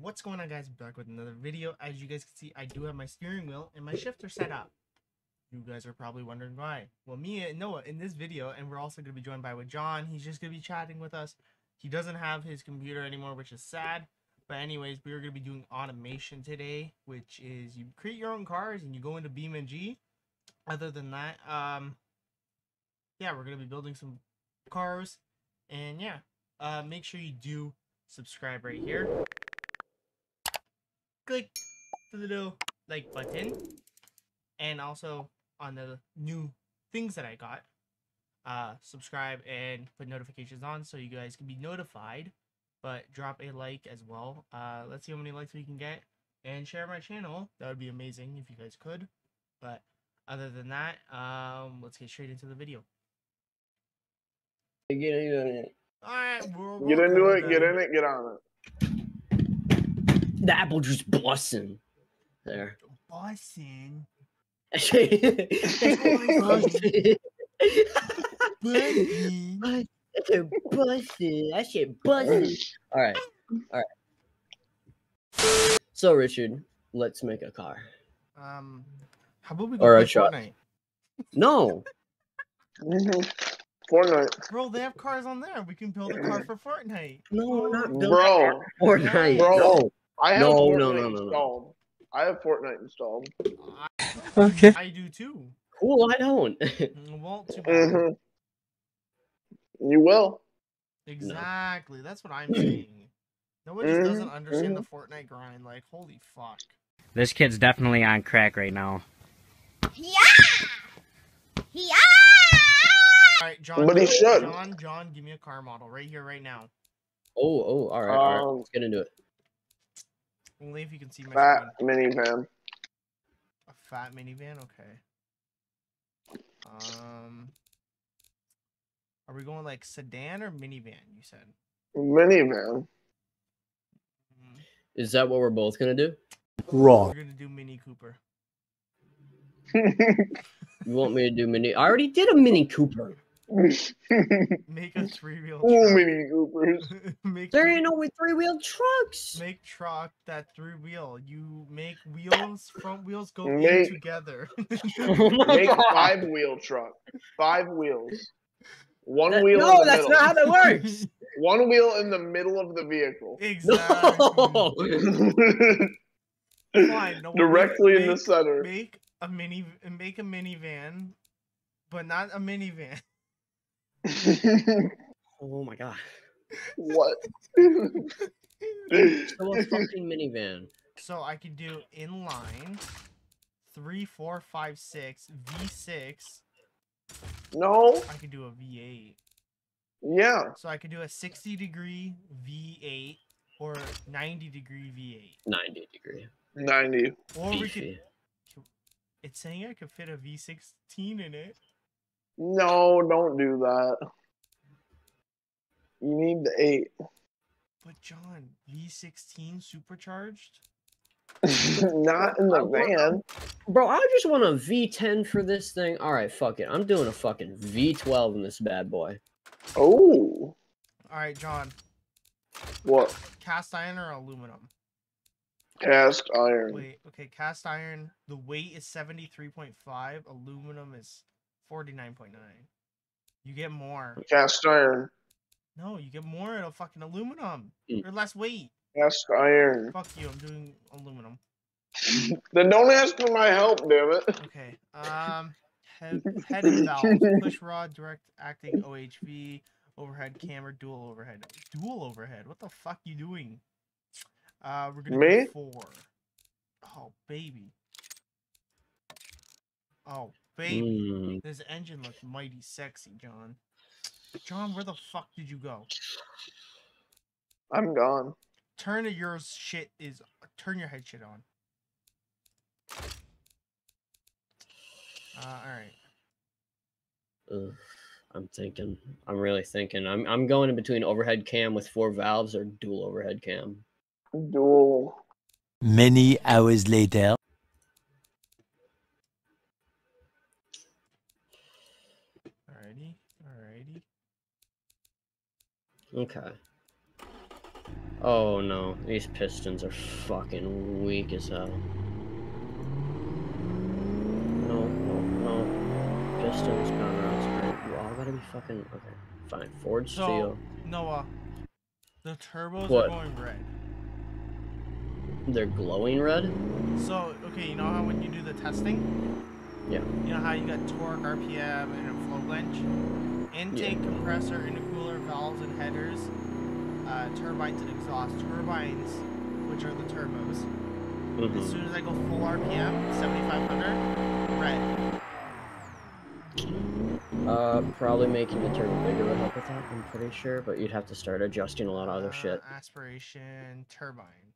What's going on, guys? Back with another video. As you guys can see, I do have my steering wheel and my shifter set up. You guys are probably wondering why. Well, me and Noah in this video, and we're also going to be joined by with John. He's just going to be chatting with us. He doesn't have his computer anymore, which is sad. But anyways, we are going to be doing automation today, which is you create your own cars and you go into BeamNG. Other than that, yeah, we're going to be building some cars. And yeah, make sure you do subscribe right here. Click the little like button, and also on the new things that I got, subscribe and put notifications on so you guys can be notified, but drop a like as well. Let's see how many likes we can get, and share my channel. That would be amazing if you guys could. But other than that, let's get straight into the video. Get in it. All right, get into it, get in it, get on it. The apple juice bussin' there. Bussin'? Bussin'. That shit bussin'. Alright. Alright. So, Richard, let's make a car. How about we go play Fortnite? No. Fortnite. Bro, they have cars on there. We can build a car for Fortnite. No, we're not building Fortnite. Bro. No. I have Fortnite installed. I have Fortnite installed. Okay. I do too. Cool, I don't. You will. Exactly. No. That's what I'm saying. Nobody doesn't understand the Fortnite grind. Like, holy fuck. This kid's definitely on crack right now. Yeah. Yeah. All right, John. But he should. John, give me a car model right here, right now. Oh, all right, all right. Let's get into it. Only if you can see my minivan. A fat minivan, okay. Are we going like sedan or minivan? You said minivan. Is that what we're both gonna do? Wrong. We're gonna do Mini Cooper. You want me to do Mini? I already did a Mini Cooper. Make a three-wheel truck. Oh, Mini Coopers. There ain't no three-wheel trucks. Make truck that three-wheel. You make wheels, front wheels go in together. Make five-wheel truck. 5 wheels. One wheel. No, that's not how that works. One wheel in the middle of the vehicle. Exactly. No. Fine, no, directly in the center. Make a minivan, but not a minivan. Oh my god! What? So a fucking minivan. So I could do inline 3, 4, 5, 6 V6. No. I could do a V8. Yeah. So I could do a 60-degree V8 or 90-degree V8. 90-degree. 90. Or we could. It's saying I could fit a V16 in it. No, don't do that. You need the 8. But John, V16 supercharged? Not in the van. Bro, I just want a V10 for this thing. Alright, fuck it. I'm doing a fucking V12 in this bad boy. Oh. Alright, John. What? Cast iron or aluminum? Cast iron. Wait, okay, cast iron. The weight is 73.5. Aluminum is 49.9. You get more. Cast iron. No, you get more in a fucking aluminum. Or less weight. Cast iron. Fuck you, I'm doing aluminum. Then don't ask for my help, damn it. Okay. Head and valves. Push rod, direct acting, OHV, overhead camera, dual overhead. Dual overhead? What the fuck you doing? We're gonna do 4. Oh, baby. Oh. Baby, this engine looks mighty sexy, John. John, where the fuck did you go? I'm gone. Turn your head shit on. All right. I'm thinking. I'm really thinking. I'm going in between overhead cam with 4 valves or dual overhead cam. Dual. Many hours later. Alrighty. Okay. Oh no, these pistons are fucking weak as hell. No, no, no. Pistons, comrades, right? You all gotta be fucking... Okay, fine. Forged steel. Noah, the turbos are going red. They're glowing red? So, okay, you know how when you do the testing? Yeah. You know how you got torque, RPM, and a flow wrench? Intake, compressor, intercooler, valves, and headers. Turbines and exhaust. Turbines, which are the turbos. Mm-hmm. As soon as I go full RPM, 7,500, red. Probably making the turbo bigger would help with that, I'm pretty sure, but you'd have to start adjusting a lot of other shit. Aspiration, turbine.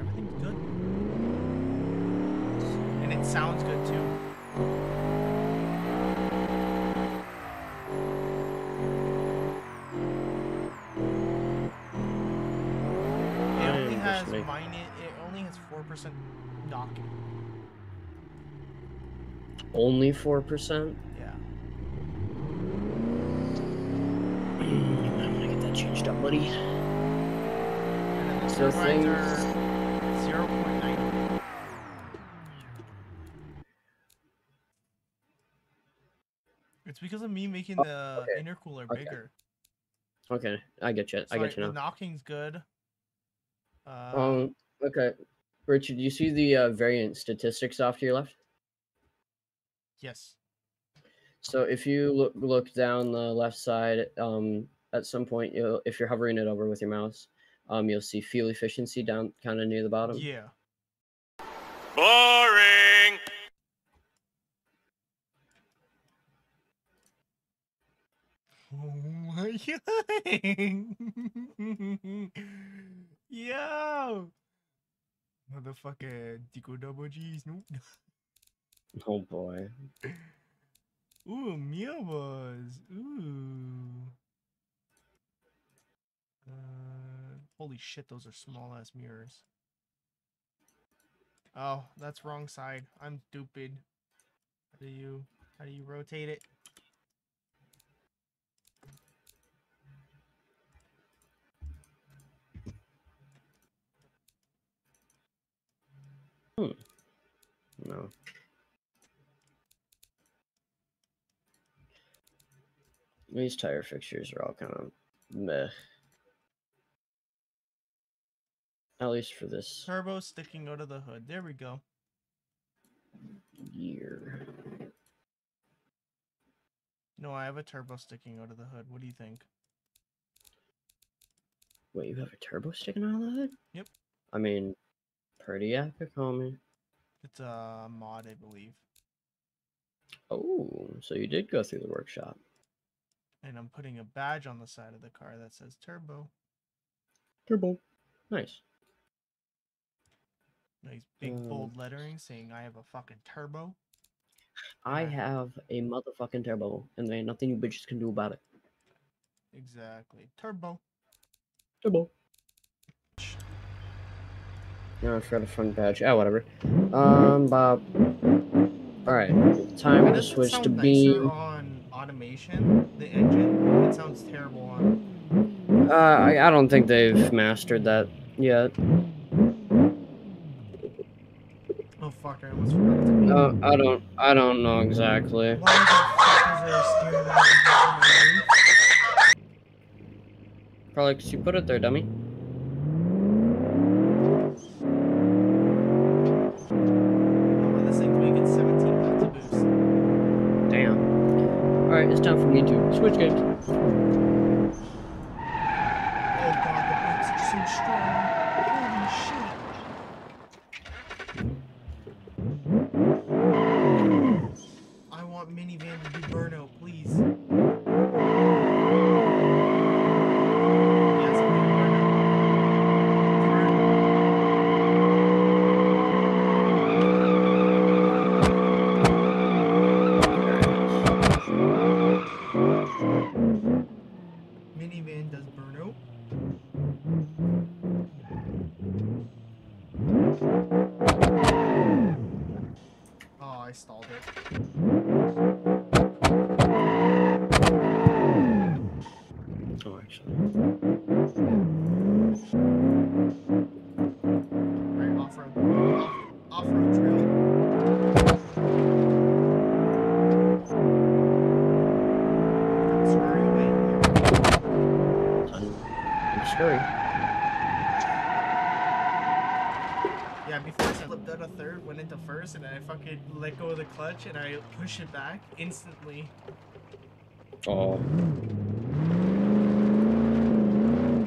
Everything's good. And it sounds good too. It only has 4% docking. Only 4%? Yeah. I'm gonna get that changed up, buddy. And then the turbines are 0.9. It's because of me making the intercooler bigger. Okay, I get you. So I get you now. The knocking's good. Okay, Richard, do you see the variant statistics off to your left? Yes. So if you look down the left side, at some point, if you're hovering it over with your mouse, you'll see fuel efficiency down kind of near the bottom. Yeah. Boring. Oh my god. Yo! Motherfucker, Dico Double G's, no? Oh boy. Ooh, Mia was. Ooh. Holy shit, those are small ass mirrors. Oh, that's wrong side. I'm stupid. How do you rotate it? No. These tire fixtures are all kind of meh. At least for this. Turbo sticking out of the hood. There we go. Gear. No, I have a turbo sticking out of the hood. What do you think? Wait, you have a turbo sticking out of the hood? Yep. I mean, pretty epic, homie. It's a mod, I believe. Oh, so you did go through the workshop. And I'm putting a badge on the side of the car that says turbo. Turbo. Nice. Nice big bold lettering saying I have a fucking turbo. I have a motherfucking turbo, and there ain't nothing you bitches can do about it. Exactly. Turbo. Turbo. No, I forgot a fun badge. Oh, whatever. Bob. Alright, time to switch to Beam. On automation, the engine, it sounds terrible on. I don't think they've mastered that yet. Oh fuck! I almost forgot. No, I don't know exactly. Probably because you put it there, dummy. It's time for me to switch games. Oh god, the brakes are so strong. Holy shit. I want minivan to do burnout, please. Yes, I scurry. Yeah, before I slipped out a third, went into first, and then I fucking let go of the clutch and I push it back instantly. Oh.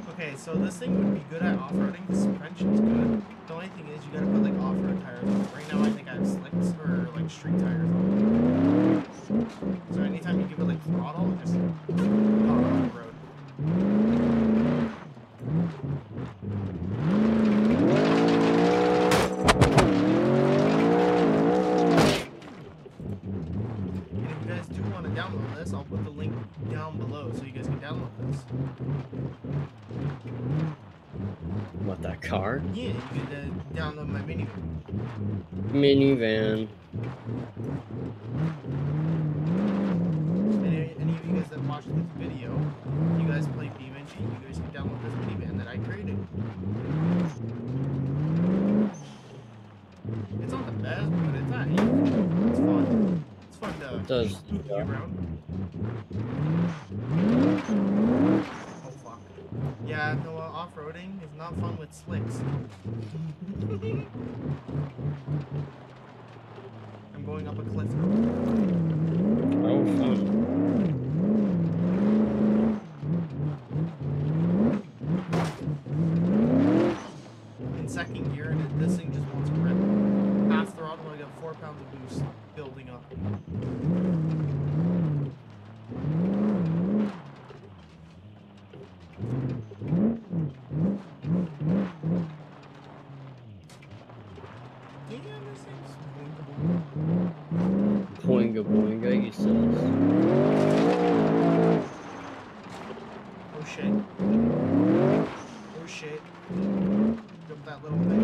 Okay, so this thing would be good at off-roading. The suspension's good. The only thing is you gotta put like off-road tires on. Right now I think I have slicks or like street tires on. So anytime you give it like throttle, it just pop on the road. And if you guys do want to download this, I'll put the link down below so you guys can download this. What, that car? Yeah, you can download my minivan. Any of you guys that watched this video, you guys play BeamNG, you guys can download this minivan that I created. It's not the best, but it's not evil. It's fun. It's fun to spooky around. Oh fuck. Yeah, no, off-roading is not fun with slicks. I'm going up a cliff. Oh fuck. In second gear, and this thing just wants to rip. Half throttle, I got 4 pounds of boost building up. Yeah, this thing's boinga boinga. Boinga boinga, you says. Oh shit. Oh shit. Jump that little thing.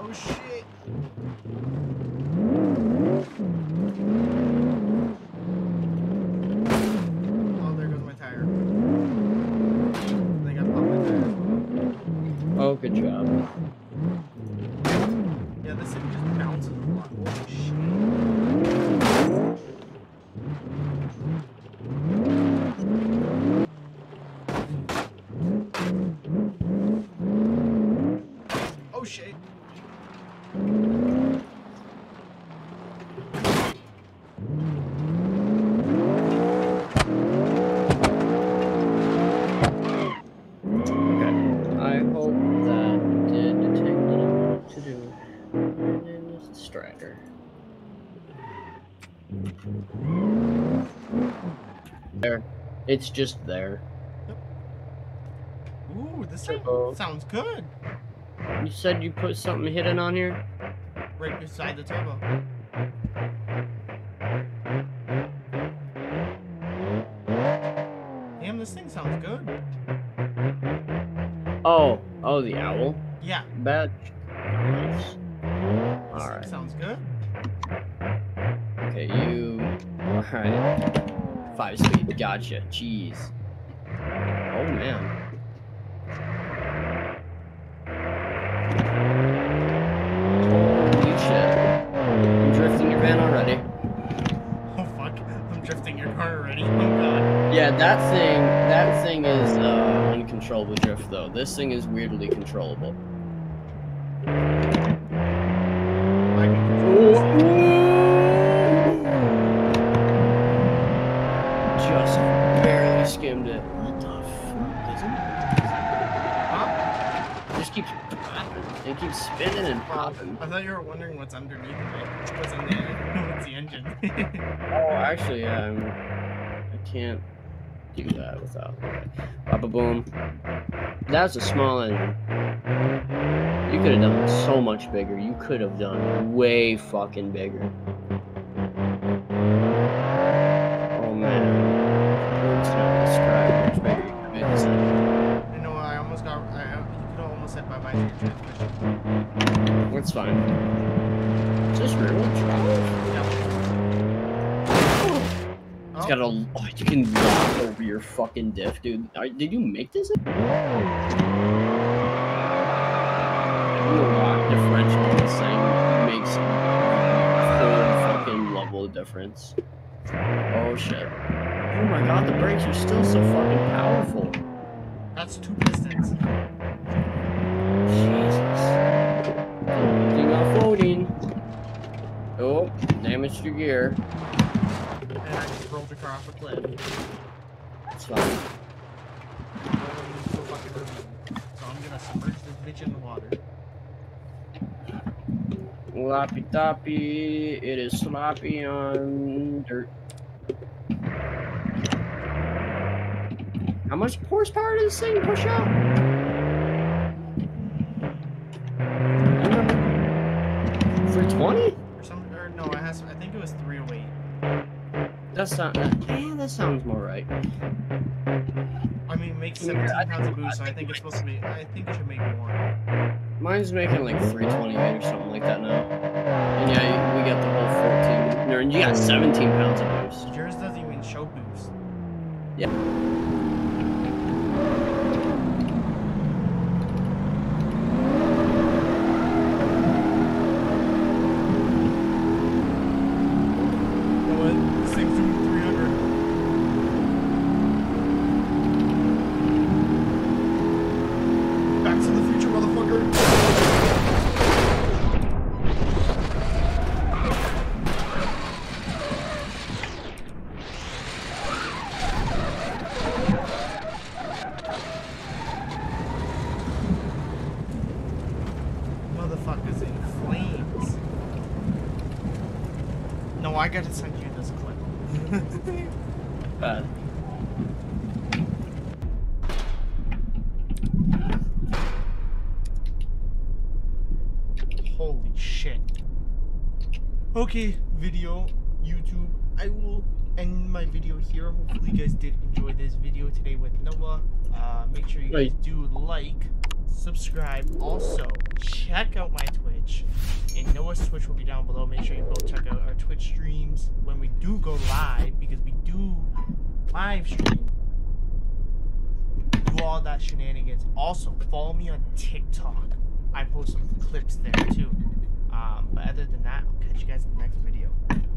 Oh shit. Oh, there goes my tire. I think I popped my tire as well. Oh, good job. Yeah, this thing just bounces a lot. Holy shit. Oh shit. It's just there. Yep. Ooh, this sounds good. You said you put something hidden on here? Right beside the turbo. Damn, this thing sounds good. Oh, oh, the owl? Yeah. That. Nice. Alright. Sounds good. Okay, you. Alright. 5-speed, gotcha. Jeez. Oh man. Holy shit. I'm drifting your van already. Oh fuck. I'm drifting your car already. Oh god. Yeah, that thing is uncontrollable drift though. This thing is weirdly controllable. Skimmed it. What the fuck is it? Huh? It just keeps popping. It keeps spinning and popping. I thought you were wondering what's underneath it. What's in there? What's the engine? Oh, actually, I can't do that without. Papa boom. That's a small engine. You could have done it so much bigger. You could have done way fucking bigger. That's fine. Just real drive. Yeah. Oh. It's got a. Oh, you can walk over your fucking diff, dude. Did you make this? You lock differential. This thing makes full fucking level difference. Oh shit. Oh my god, the brakes are still so fucking powerful. That's two pistons. Jesus. Everything not floating. Oh, damaged your gear. And I just rolled across a cliff. That's fine. So I'm gonna submerge this bitch in the water. Loppy toppy, it is sloppy on dirt. How much horsepower does this thing push out? $320? Or something, or no, it has, I think it was 308. That's not, man, that sounds more right. I mean, it makes 17 pounds of boost, so I think it's supposed to be, I think it should make more. Mine's making like 328 or something like that now. And yeah, we got the whole 14. No, and you got 17 pounds of boost. Yours doesn't even show boost. Yeah. I gotta send you this clip. Bad. Holy shit. Okay, video, YouTube, I will end my video here. Hopefully you guys did enjoy this video today with Noah. Make sure you guys do like, subscribe, also check out my Twitch. And Noah's Twitch will be down below. Make sure you both check out our Twitch streams when we do go live, because we do live stream, do all that shenanigans. Also, follow me on TikTok. I post some clips there too. But other than that, I'll catch you guys in the next video.